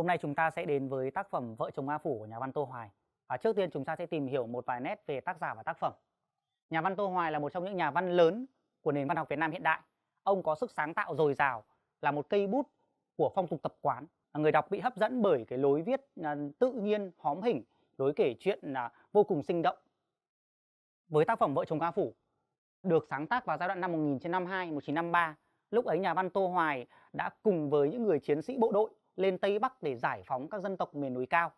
Hôm nay chúng ta sẽ đến với tác phẩm Vợ chồng A Phủ của nhà văn Tô Hoài. Trước tiên chúng ta sẽ tìm hiểu một vài nét về tác giả và tác phẩm. Nhà văn Tô Hoài là một trong những nhà văn lớn của nền văn học Việt Nam hiện đại. Ông có sức sáng tạo dồi dào, là một cây bút của phong tục tập quán. Người đọc bị hấp dẫn bởi cái lối viết tự nhiên, hóm hỉnh, lối kể chuyện vô cùng sinh động. Với tác phẩm Vợ chồng A Phủ, được sáng tác vào giai đoạn năm 1952-1953, lúc ấy nhà văn Tô Hoài đã cùng với những người chiến sĩ bộ đội lên Tây Bắc để giải phóng các dân tộc miền núi cao.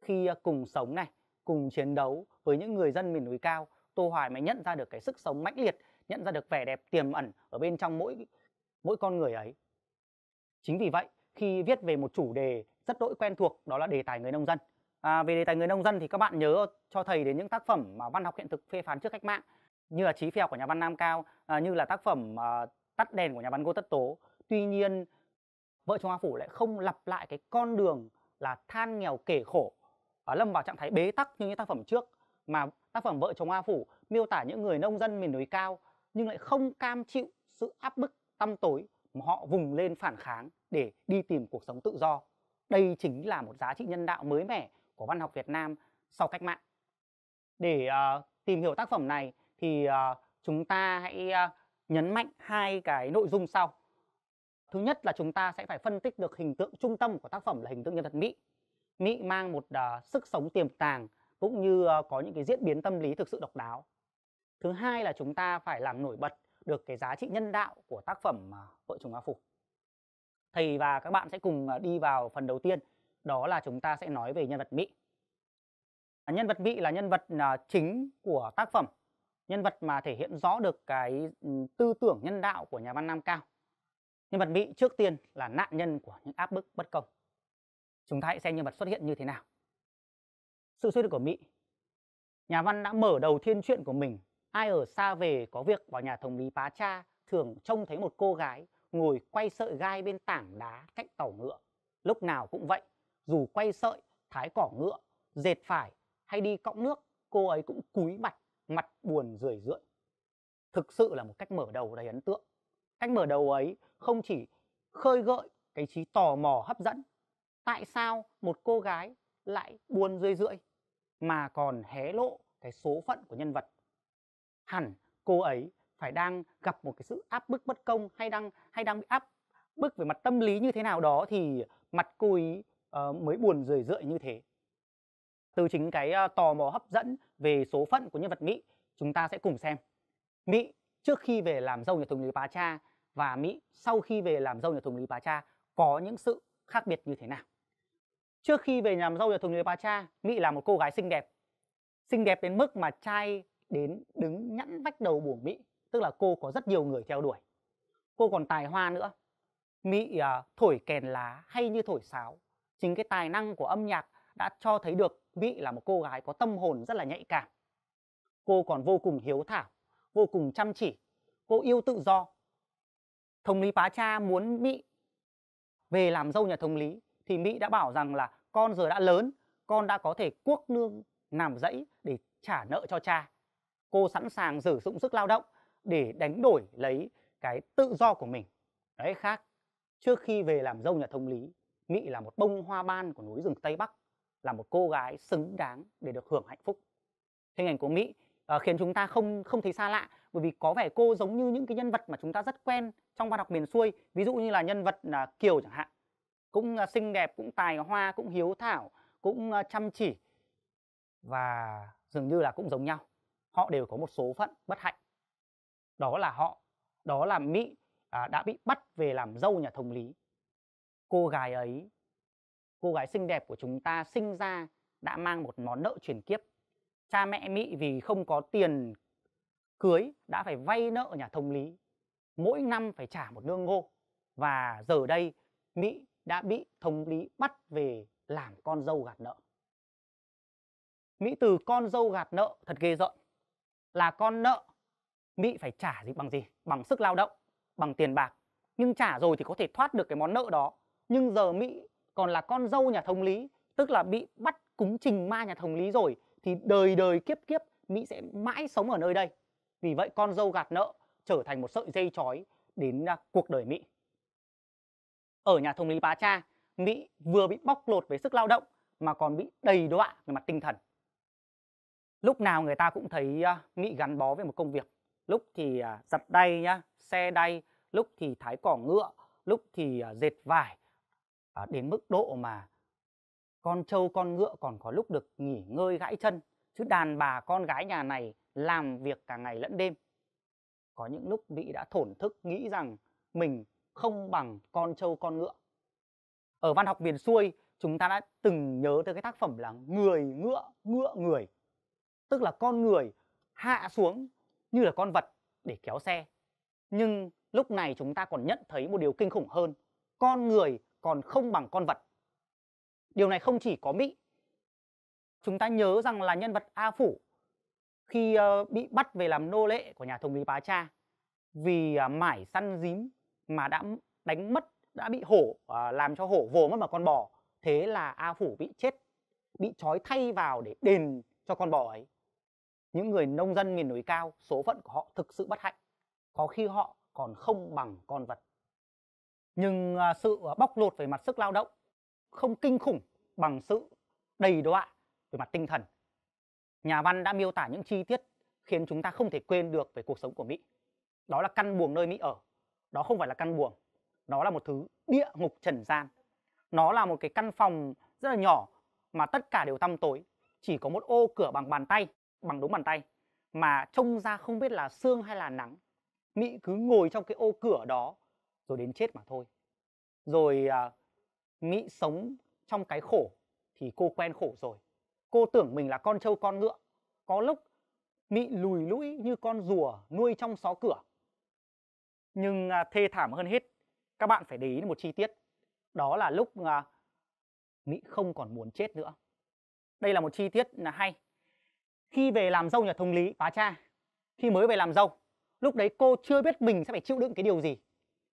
Khi cùng sống này, cùng chiến đấu với những người dân miền núi cao, Tô Hoài mới nhận ra được cái sức sống mãnh liệt, nhận ra được vẻ đẹp tiềm ẩn ở bên trong mỗi con người ấy. Chính vì vậy, khi viết về một chủ đề rất đỗi quen thuộc, đó là đề tài người nông dân. Về đề tài người nông dân thì các bạn nhớ cho thầy đến những tác phẩm mà văn học hiện thực phê phán trước cách mạng, như là Chí phèo của nhà văn Nam Cao, như là tác phẩm Tắt đèn của nhà văn Ngô Tất Tố. Tuy nhiên, Vợ chồng A Phủ lại không lặp lại cái con đường là than nghèo kể khổ, lâm vào trạng thái bế tắc như những tác phẩm trước, mà tác phẩm Vợ chồng A Phủ miêu tả những người nông dân miền núi cao nhưng lại không cam chịu sự áp bức tăm tối mà họ vùng lên phản kháng để đi tìm cuộc sống tự do. Đây chính là một giá trị nhân đạo mới mẻ của văn học Việt Nam sau cách mạng. Để tìm hiểu tác phẩm này thì chúng ta hãy nhấn mạnh hai cái nội dung sau. Thứ nhất là chúng ta sẽ phải phân tích được hình tượng trung tâm của tác phẩm là hình tượng nhân vật Mỹ. Mỹ mang một sức sống tiềm tàng cũng như có những cái diễn biến tâm lý thực sự độc đáo. Thứ hai là chúng ta phải làm nổi bật được cái giá trị nhân đạo của tác phẩm Vợ chồng A Phủ. Thầy và các bạn sẽ cùng đi vào phần đầu tiên, đó là chúng ta sẽ nói về nhân vật Mỹ. Nhân vật Mỹ là nhân vật chính của tác phẩm, nhân vật mà thể hiện rõ được cái tư tưởng nhân đạo của nhà văn Nam Cao. Nhân vật Mỹ trước tiên là nạn nhân của những áp bức bất công. Chúng ta hãy xem nhân vật xuất hiện như thế nào. Sự suy luận của Mỹ. Nhà văn đã mở đầu thiên truyện của mình. Ai ở xa về có việc vào nhà thống lý Pá Tra thường trông thấy một cô gái ngồi quay sợi gai bên tảng đá cạnh tàu ngựa. Lúc nào cũng vậy, dù quay sợi, thái cỏ ngựa, dệt phải hay đi cõng nước, cô ấy cũng cúi mặt, mặt buồn rười rượi. Thực sự là một cách mở đầu đầy ấn tượng. Cách mở đầu ấy không chỉ khơi gợi cái trí tò mò hấp dẫn, tại sao một cô gái lại buồn rười rượi, mà còn hé lộ cái số phận của nhân vật. Hẳn cô ấy phải đang gặp một cái sự áp bức bất công, hay đang bị áp bức về mặt tâm lý như thế nào đó thì mặt cô ấy mới buồn rười rượi như thế. Từ chính cái tò mò hấp dẫn về số phận của nhân vật Mỹ, chúng ta sẽ cùng xem Mỹ trước khi về làm dâu nhà thống lý Pá Tra và Mỹ sau khi về làm dâu nhà thống lý Pá Tra có những sự khác biệt như thế nào. Trước khi về làm dâu nhà thống lý Pá Tra, Mỹ là một cô gái xinh đẹp đến mức mà trai đến đứng nhẵn vách đầu buồng Mỹ, tức là cô có rất nhiều người theo đuổi. Cô còn tài hoa nữa. Mỹ thổi kèn lá hay như thổi sáo. Chính cái tài năng của âm nhạc đã cho thấy được Mỹ là một cô gái có tâm hồn rất là nhạy cảm. Cô còn vô cùng hiếu thảo, vô cùng chăm chỉ. Cô yêu tự do. Thống lý Pá Tra muốn Mỹ về làm dâu nhà thống lý thì Mỹ đã bảo rằng là con giờ đã lớn, con đã có thể cuốc nương làm rẫy để trả nợ cho cha. Cô sẵn sàng sử dụng sức lao động để đánh đổi lấy cái tự do của mình. Đấy, khác. Trước khi về làm dâu nhà thống lý, Mỹ là một bông hoa ban của núi rừng Tây Bắc, là một cô gái xứng đáng để được hưởng hạnh phúc. Hình ảnh của Mỹ khiến chúng ta không thấy xa lạ, bởi vì có vẻ cô giống như những cái nhân vật mà chúng ta rất quen trong văn học miền xuôi, ví dụ như là nhân vật Kiều chẳng hạn, cũng xinh đẹp, cũng tài hoa, cũng hiếu thảo, cũng chăm chỉ và dường như là cũng giống nhau. Họ đều có một số phận bất hạnh. Đó là Mỹ đã bị bắt về làm dâu nhà thống lý. Cô gái xinh đẹp của chúng ta sinh ra đã mang một món nợ chuyển kiếp. Cha mẹ Mỹ vì không có tiền cưới đã phải vay nợ nhà thống lý. Mỗi năm phải trả một nương ngô. Và giờ đây Mỹ đã bị thống lý bắt về làm con dâu gạt nợ. Mỹ từ con dâu gạt nợ thật ghê rợn. Là con nợ, Mỹ phải trả bằng gì? Bằng sức lao động, bằng tiền bạc. Nhưng trả rồi thì có thể thoát được cái món nợ đó. Nhưng giờ Mỹ còn là con dâu nhà thống lý, tức là bị bắt cúng trình ma nhà thống lý rồi, thì đời đời kiếp kiếp Mỹ sẽ mãi sống ở nơi đây. Vì vậy con dâu gạt nợ trở thành một sợi dây trói đến cuộc đời Mỹ. Ở nhà thống lý Pá Tra, vừa bị bóc lột về sức lao động mà còn bị đầy đọa về mặt tinh thần. Lúc nào người ta cũng thấy Mỹ gắn bó với một công việc. Lúc thì giặt đay nhá, xe đay, lúc thì thái cỏ ngựa, lúc thì dệt vải. Đến mức độ mà con trâu con ngựa còn có lúc được nghỉ ngơi gãi chân, chứ đàn bà con gái nhà này làm việc cả ngày lẫn đêm. Có những lúc Mỹ đã thổn thức nghĩ rằng mình không bằng con trâu con ngựa. Ở văn học miền xuôi, chúng ta đã từng nhớ tới cái tác phẩm là người ngựa, ngựa người. Tức là con người hạ xuống như là con vật để kéo xe. Nhưng lúc này chúng ta còn nhận thấy một điều kinh khủng hơn. Con người còn không bằng con vật. Điều này không chỉ có Mỹ. Chúng ta nhớ rằng là nhân vật A Phủ khi bị bắt về làm nô lệ của nhà thống lý Pá Tra, vì mải săn dím mà đã đánh mất, đã bị hổ, làm cho hổ vồ mất mà con bò. Thế là A Phủ bị chết, bị trói thay vào để đền cho con bò ấy. Những người nông dân miền núi cao, số phận của họ thực sự bất hạnh. Có khi họ còn không bằng con vật. Nhưng sự bóc lột về mặt sức lao động không kinh khủng bằng sự đầy đọa về mặt tinh thần. Nhà văn đã miêu tả những chi tiết khiến chúng ta không thể quên được về cuộc sống của Mỹ. Đó là căn buồng nơi Mỹ ở. Đó không phải là căn buồng. Nó là một thứ địa ngục trần gian. Nó là một cái căn phòng rất là nhỏ mà tất cả đều tăm tối. Chỉ có một ô cửa bằng bàn tay, bằng đống bàn tay, mà trông ra không biết là sương hay là nắng. Mỹ cứ ngồi trong cái ô cửa đó rồi đến chết mà thôi. Rồi Mỹ sống trong cái khổ thì cô quen khổ rồi. Cô tưởng mình là con trâu con ngựa. Có lúc Mỹ lùi lũi như con rùa nuôi trong xó cửa. Nhưng thê thảm hơn hết, các bạn phải để ý đến một chi tiết. Đó là lúc Mỹ không còn muốn chết nữa. Đây là một chi tiết là hay. Khi về làm dâu nhà thống lý Pá Tra, khi mới về làm dâu, lúc đấy cô chưa biết mình sẽ phải chịu đựng cái điều gì.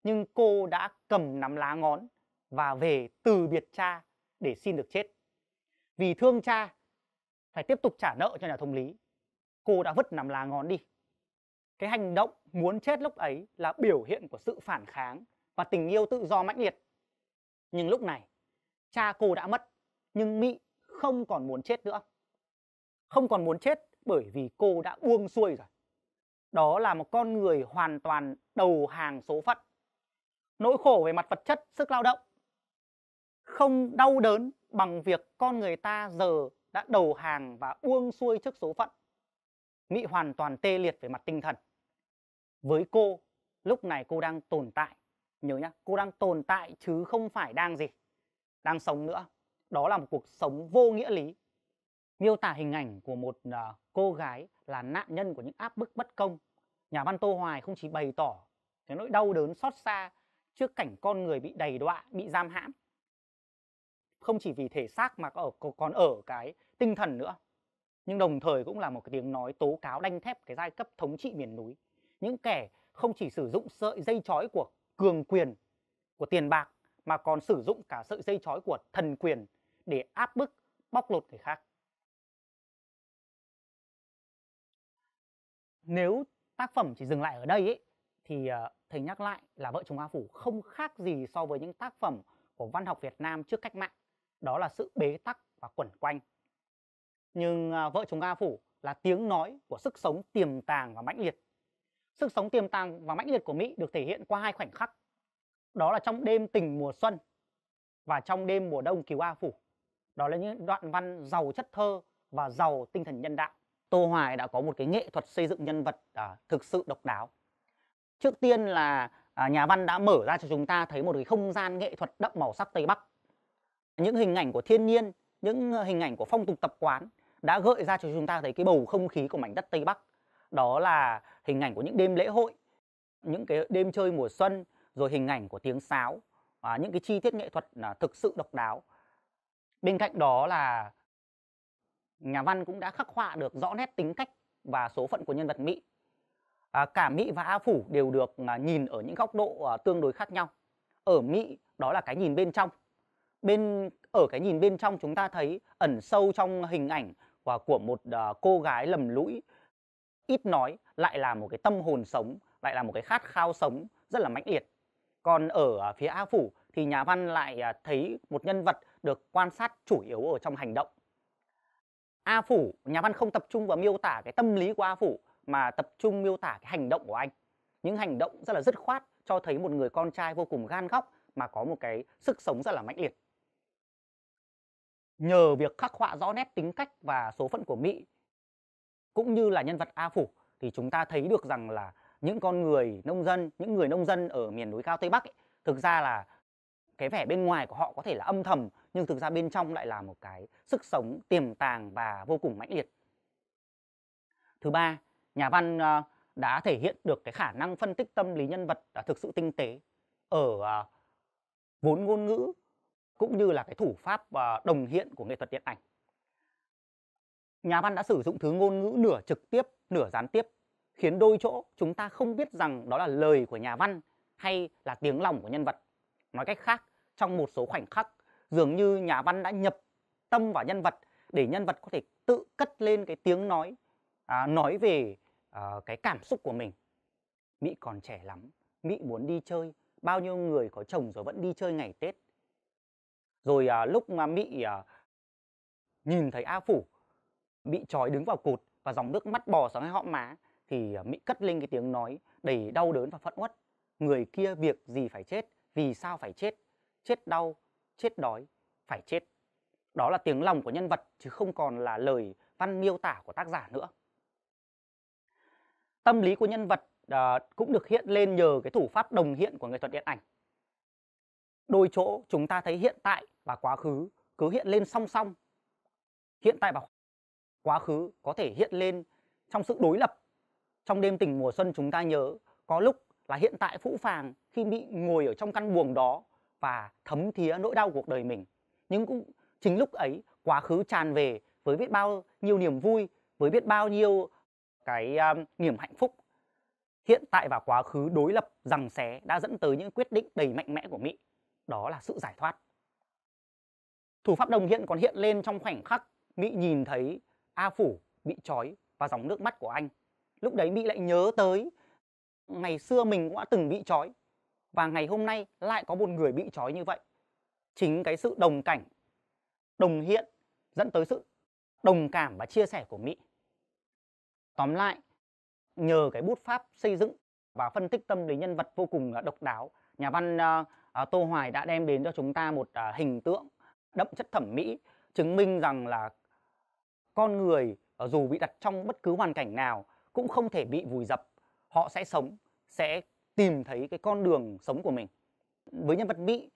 Nhưng cô đã cầm nắm lá ngón và về từ biệt cha để xin được chết. Vì thương cha phải tiếp tục trả nợ cho nhà thống lý, cô đã vứt nắm lá ngón đi. Cái hành động muốn chết lúc ấy là biểu hiện của sự phản kháng và tình yêu tự do mãnh liệt. Nhưng lúc này cha cô đã mất, nhưng Mỹ không còn muốn chết nữa. Không còn muốn chết bởi vì cô đã buông xuôi rồi. Đó là một con người hoàn toàn đầu hàng số phận. Nỗi khổ về mặt vật chất, sức lao động không đau đớn bằng việc con người ta giờ đã đầu hàng và buông xuôi trước số phận. Mỹ hoàn toàn tê liệt về mặt tinh thần. Với cô, lúc này cô đang tồn tại. Nhớ nhá, cô đang tồn tại chứ không phải đang gì, đang sống nữa. Đó là một cuộc sống vô nghĩa lý. Miêu tả hình ảnh của một cô gái là nạn nhân của những áp bức bất công, nhà văn Tô Hoài không chỉ bày tỏ cái nỗi đau đớn xót xa trước cảnh con người bị đầy đọa, bị giam hãm. Không chỉ vì thể xác mà còn ở cái tinh thần nữa. Nhưng đồng thời cũng là một cái tiếng nói tố cáo đanh thép cái giai cấp thống trị miền núi. Những kẻ không chỉ sử dụng sợi dây trói của cường quyền, của tiền bạc, mà còn sử dụng cả sợi dây trói của thần quyền để áp bức, bóc lột người khác. Nếu tác phẩm chỉ dừng lại ở đây ấy, thì thầy nhắc lại là Vợ chồng A Phủ không khác gì so với những tác phẩm của văn học Việt Nam trước cách mạng. Đó là sự bế tắc và quẩn quanh. Nhưng Vợ chồng A Phủ là tiếng nói của sức sống tiềm tàng và mãnh liệt. Sức sống tiềm tàng và mãnh liệt của Mỹ được thể hiện qua hai khoảnh khắc. Đó là trong đêm tình mùa xuân và trong đêm mùa đông cứu A Phủ. Đó là những đoạn văn giàu chất thơ và giàu tinh thần nhân đạo. Tô Hoài đã có một cái nghệ thuật xây dựng nhân vật thực sự độc đáo. Trước tiên là nhà văn đã mở ra cho chúng ta thấy một cái không gian nghệ thuật đậm màu sắc Tây Bắc. Những hình ảnh của thiên nhiên, những hình ảnh của phong tục tập quán đã gợi ra cho chúng ta thấy cái bầu không khí của mảnh đất Tây Bắc. Đó là hình ảnh của những đêm lễ hội, những cái đêm chơi mùa xuân, rồi hình ảnh của tiếng sáo, những cái chi tiết nghệ thuật thực sự độc đáo. Bên cạnh đó là nhà văn cũng đã khắc họa được rõ nét tính cách và số phận của nhân vật Mỹ. Cả Mỹ và A Phủ đều được nhìn ở những góc độ tương đối khác nhau. Ở Mỹ đó là cái nhìn bên trong. Ở cái nhìn bên trong chúng ta thấy ẩn sâu trong hình ảnh của một cô gái lầm lũi, ít nói, lại là một cái tâm hồn sống, lại là một cái khát khao sống rất là mãnh liệt. Còn ở phía A Phủ thì nhà văn lại thấy một nhân vật được quan sát chủ yếu ở trong hành động. A Phủ, nhà văn không tập trung vào miêu tả cái tâm lý của A Phủ mà tập trung miêu tả cái hành động của anh. Những hành động rất là dứt khoát cho thấy một người con trai vô cùng gan góc mà có một cái sức sống rất là mãnh liệt. Nhờ việc khắc họa rõ nét tính cách và số phận của Mỹ cũng như là nhân vật A Phủ thì chúng ta thấy được rằng là những con người nông dân, những người nông dân ở miền núi cao Tây Bắc ấy, thực ra là cái vẻ bên ngoài của họ có thể là âm thầm nhưng thực ra bên trong lại là một cái sức sống tiềm tàng và vô cùng mãnh liệt. Thứ ba, nhà văn đã thể hiện được cái khả năng phân tích tâm lý nhân vật thực sự tinh tế ở vốn ngôn ngữ cũng như là cái thủ pháp đồng hiện của nghệ thuật điện ảnh. Nhà văn đã sử dụng thứ ngôn ngữ nửa trực tiếp, nửa gián tiếp, khiến đôi chỗ chúng ta không biết rằng đó là lời của nhà văn hay là tiếng lòng của nhân vật. Nói cách khác, trong một số khoảnh khắc, dường như nhà văn đã nhập tâm vào nhân vật để nhân vật có thể tự cất lên cái tiếng nói về cái cảm xúc của mình. Mỹ còn trẻ lắm, Mỹ muốn đi chơi, bao nhiêu người có chồng rồi vẫn đi chơi ngày Tết. Rồi lúc mà Mỹ nhìn thấy A Phủ bị trói đứng vào cột và dòng nước mắt bò xuống hai hõm má thì Mỹ cất lên cái tiếng nói đầy đau đớn và phẫn uất. Người kia việc gì phải chết, vì sao phải chết, chết đau, chết đói, phải chết. Đó là tiếng lòng của nhân vật chứ không còn là lời văn miêu tả của tác giả nữa. Tâm lý của nhân vật cũng được hiện lên nhờ cái thủ pháp đồng hiện của nghệ thuật điện ảnh. Đôi chỗ chúng ta thấy hiện tại và quá khứ cứ hiện lên song song. Hiện tại và quá khứ có thể hiện lên trong sự đối lập. Trong Đêm Tình Mùa Xuân chúng ta nhớ có lúc là hiện tại phũ phàng khi Mỹ ngồi ở trong căn buồng đó và thấm thía nỗi đau cuộc đời mình. Nhưng cũng chính lúc ấy quá khứ tràn về với biết bao nhiêu niềm vui, với biết bao nhiêu cái niềm hạnh phúc. Hiện tại và quá khứ đối lập giằng xé đã dẫn tới những quyết định đầy mạnh mẽ của Mỹ. Đó là sự giải thoát. Thủ pháp đồng hiện còn hiện lên trong khoảnh khắc Mỹ nhìn thấy A Phủ bị trói và dòng nước mắt của anh. Lúc đấy Mỹ lại nhớ tới ngày xưa mình cũng đã từng bị trói và ngày hôm nay lại có một người bị trói như vậy. Chính cái sự đồng cảnh, đồng hiện dẫn tới sự đồng cảm và chia sẻ của Mỹ. Tóm lại, nhờ cái bút pháp xây dựng và phân tích tâm lý nhân vật vô cùng độc đáo, nhà văn Tô Hoài đã đem đến cho chúng ta một hình tượng đậm chất thẩm mỹ, chứng minh rằng là con người dù bị đặt trong bất cứ hoàn cảnh nào cũng không thể bị vùi dập. Họ sẽ sống, sẽ tìm thấy cái con đường sống của mình. Với nhân vật Mỹ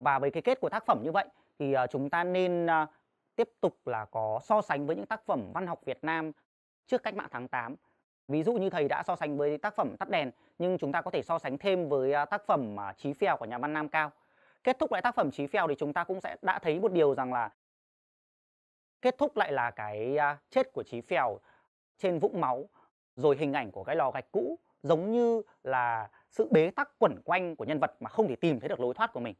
và với cái kết của tác phẩm như vậy thì chúng ta nên tiếp tục là có so sánh với những tác phẩm văn học Việt Nam trước Cách mạng tháng 8. Ví dụ như thầy đã so sánh với tác phẩm Tắt Đèn, nhưng chúng ta có thể so sánh thêm với tác phẩm Chí Phèo của nhà văn Nam Cao. Kết thúc lại tác phẩm Chí Phèo thì chúng ta cũng sẽ đã thấy một điều rằng là kết thúc lại là cái chết của Chí Phèo trên vũng máu, rồi hình ảnh của cái lò gạch cũ giống như là sự bế tắc quẩn quanh của nhân vật mà không thể tìm thấy được lối thoát của mình.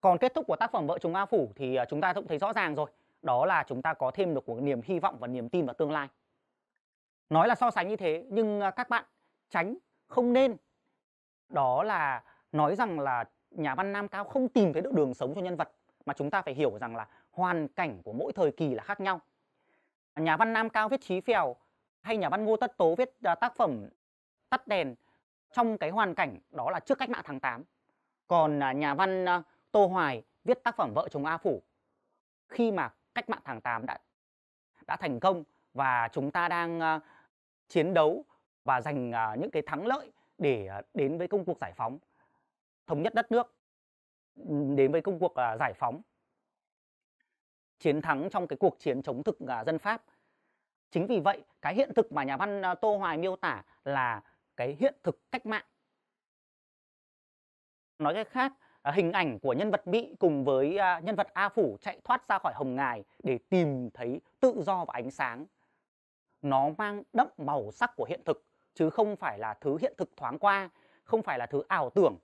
Còn kết thúc của tác phẩm Vợ Chồng A Phủ thì chúng ta cũng thấy rõ ràng rồi, đó là chúng ta có thêm được một niềm hy vọng và niềm tin vào tương lai. Nói là so sánh như thế nhưng các bạn tránh không nên. Đó là nói rằng là nhà văn Nam Cao không tìm thấy được đường sống cho nhân vật, mà chúng ta phải hiểu rằng là hoàn cảnh của mỗi thời kỳ là khác nhau. Nhà văn Nam Cao viết Chí Phèo hay nhà văn Ngô Tất Tố viết tác phẩm Tắt Đèn trong cái hoàn cảnh đó là trước Cách mạng tháng 8. Còn nhà văn Tô Hoài viết tác phẩm Vợ Chồng A Phủ khi mà Cách mạng tháng 8 đã thành công và chúng ta đang chiến đấu và giành những cái thắng lợi để đến với công cuộc giải phóng, thống nhất đất nước, đến với công cuộc giải phóng, chiến thắng trong cái cuộc chiến chống thực dân Pháp. Chính vì vậy, cái hiện thực mà nhà văn Tô Hoài miêu tả là cái hiện thực cách mạng. Nói cách khác, hình ảnh của nhân vật Mỹ cùng với nhân vật A Phủ chạy thoát ra khỏi Hồng Ngài để tìm thấy tự do và ánh sáng, nó mang đậm màu sắc của hiện thực, chứ không phải là thứ hiện thực thoáng qua, không phải là thứ ảo tưởng,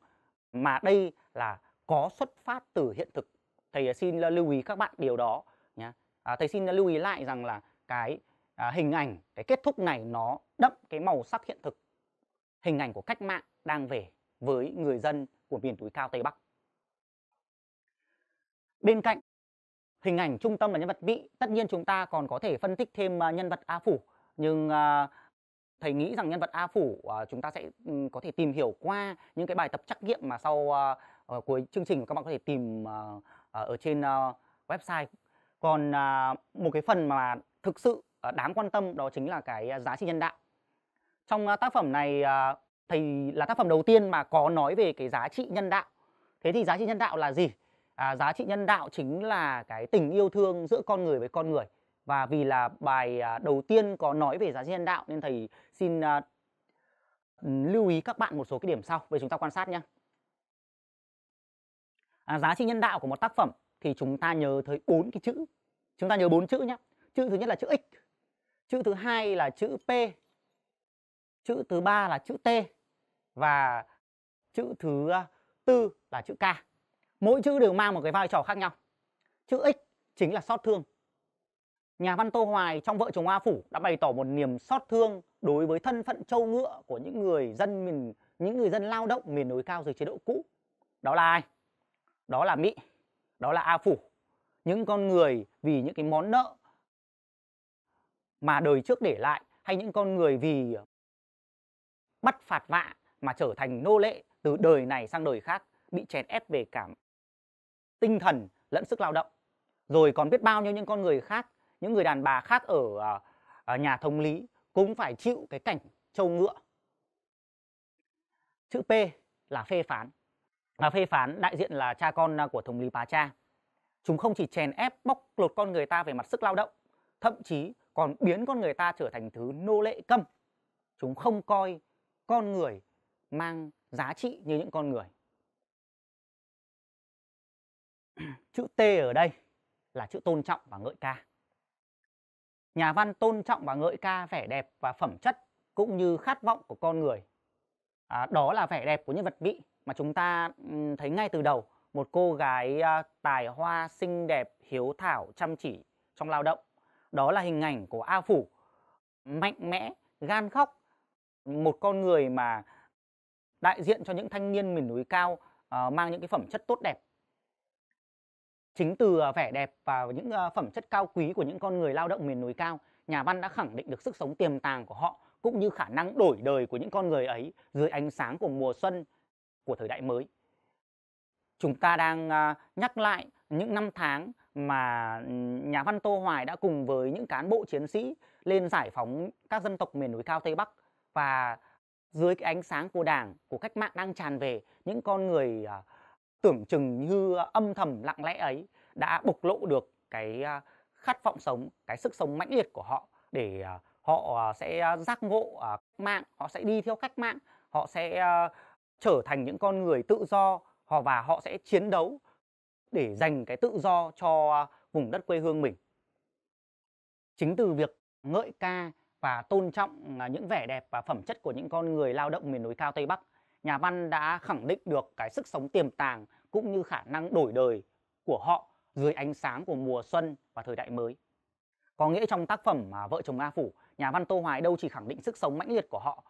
mà đây là có xuất phát từ hiện thực. Thầy xin lưu ý các bạn điều đó nhé. Thầy xin lưu ý lại rằng là cái hình ảnh, cái kết thúc này nó đậm cái màu sắc hiện thực. Hình ảnh của cách mạng đang về với người dân của miền núi cao Tây Bắc. Bên cạnh hình ảnh trung tâm là nhân vật Vị, tất nhiên chúng ta còn có thể phân tích thêm nhân vật A Phủ. Nhưng thầy nghĩ rằng nhân vật A Phủ chúng ta sẽ có thể tìm hiểu qua những cái bài tập trắc nghiệm mà sau cuối chương trình các bạn có thể tìm ở trên website. Còn một cái phần mà thực sự đáng quan tâm đó chính là cái giá trị nhân đạo. Trong tác phẩm này, thầy là tác phẩm đầu tiên mà có nói về cái giá trị nhân đạo. Thế thì giá trị nhân đạo là gì? Giá trị nhân đạo chính là cái tình yêu thương giữa con người với con người. Và vì là bài đầu tiên có nói về giá trị nhân đạo nên thầy xin lưu ý các bạn một số cái điểm sau về chúng ta quan sát nhé. Giá trị nhân đạo của một tác phẩm thì chúng ta nhớ tới 4 cái chữ. Chúng ta nhớ 4 chữ nhé. Chữ thứ nhất là chữ X, chữ thứ hai là chữ P, chữ thứ ba là chữ T và chữ thứ tư là chữ K. Mỗi chữ đều mang một cái vai trò khác nhau. Chữ X chính là xót thương. Nhà văn Tô Hoài trong Vợ chồng A Phủ đã bày tỏ một niềm xót thương đối với thân phận trâu ngựa của những người dân lao động miền núi cao dưới chế độ cũ. Đó là ai? Đó là Mỹ, đó là A Phủ. Những con người vì những cái món nợ mà đời trước để lại, hay những con người vì bắt phạt vạ mà trở thành nô lệ từ đời này sang đời khác, bị chèn ép về cả tinh thần lẫn sức lao động. Rồi còn biết bao nhiêu những con người khác, những người đàn bà khác ở nhà thống lý cũng phải chịu cái cảnh trâu ngựa. Chữ P là phê phán. Và phê phán đại diện là cha con của thống lý Pá Tra. Chúng không chỉ chèn ép bóc lột con người ta về mặt sức lao động, thậm chí còn biến con người ta trở thành thứ nô lệ câm. Chúng không coi con người mang giá trị như những con người. Chữ T ở đây là chữ tôn trọng và ngợi ca. Nhà văn tôn trọng và ngợi ca vẻ đẹp và phẩm chất cũng như khát vọng của con người. Đó là vẻ đẹp của nhân vật Vị mà chúng ta thấy ngay từ đầu. Một cô gái tài hoa, xinh đẹp, hiếu thảo, chăm chỉ trong lao động. Đó là hình ảnh của A Phủ, mạnh mẽ, gan khóc. Một con người mà đại diện cho những thanh niên miền núi cao mang những cái phẩm chất tốt đẹp. Chính từ vẻ đẹp và những phẩm chất cao quý của những con người lao động miền núi cao, nhà văn đã khẳng định được sức sống tiềm tàng của họ cũng như khả năng đổi đời của những con người ấy dưới ánh sáng của mùa xuân của thời đại mới. Chúng ta đang nhắc lại những năm tháng mà nhà văn Tô Hoài đã cùng với những cán bộ chiến sĩ lên giải phóng các dân tộc miền núi cao Tây Bắc. Và dưới cái ánh sáng của Đảng, của cách mạng đang tràn về, những con người tưởng chừng như âm thầm lặng lẽ ấy đã bộc lộ được cái khát vọng sống, cái sức sống mãnh liệt của họ, để họ sẽ giác ngộ cách mạng, họ sẽ đi theo cách mạng, họ sẽ trở thành những con người tự do và họ sẽ chiến đấu để giành cái tự do cho vùng đất quê hương mình. Chính từ việc ngợi ca và tôn trọng những vẻ đẹp và phẩm chất của những con người lao động miền núi cao Tây Bắc, nhà văn đã khẳng định được cái sức sống tiềm tàng cũng như khả năng đổi đời của họ dưới ánh sáng của mùa xuân và thời đại mới. Có nghĩa trong tác phẩm Vợ chồng A Phủ, nhà văn Tô Hoài đâu chỉ khẳng định sức sống mãnh liệt của họ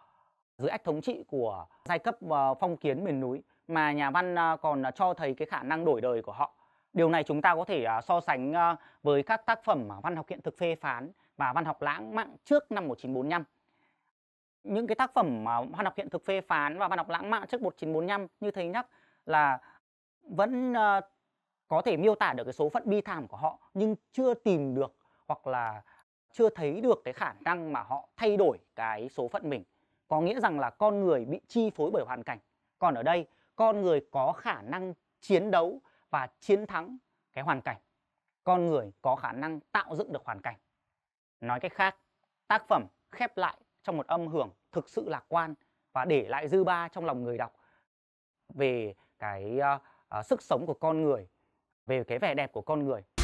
dưới ách thống trị của giai cấp phong kiến miền núi, mà nhà văn còn cho thấy cái khả năng đổi đời của họ. Điều này chúng ta có thể so sánh với các tác phẩm văn học hiện thực phê phán và văn học lãng mạn trước năm 1945. Những cái tác phẩm văn học hiện thực phê phán và văn học lãng mạn trước 1945 như thầy nhắc là vẫn có thể miêu tả được cái số phận bi thảm của họ, nhưng chưa tìm được hoặc là chưa thấy được cái khả năng mà họ thay đổi cái số phận mình. Có nghĩa rằng là con người bị chi phối bởi hoàn cảnh. Còn ở đây, con người có khả năng chiến đấu và chiến thắng cái hoàn cảnh. Con người có khả năng tạo dựng được hoàn cảnh. Nói cách khác, tác phẩm khép lại trong một âm hưởng thực sự lạc quan và để lại dư ba trong lòng người đọc về cái sức sống của con người, về cái vẻ đẹp của con người.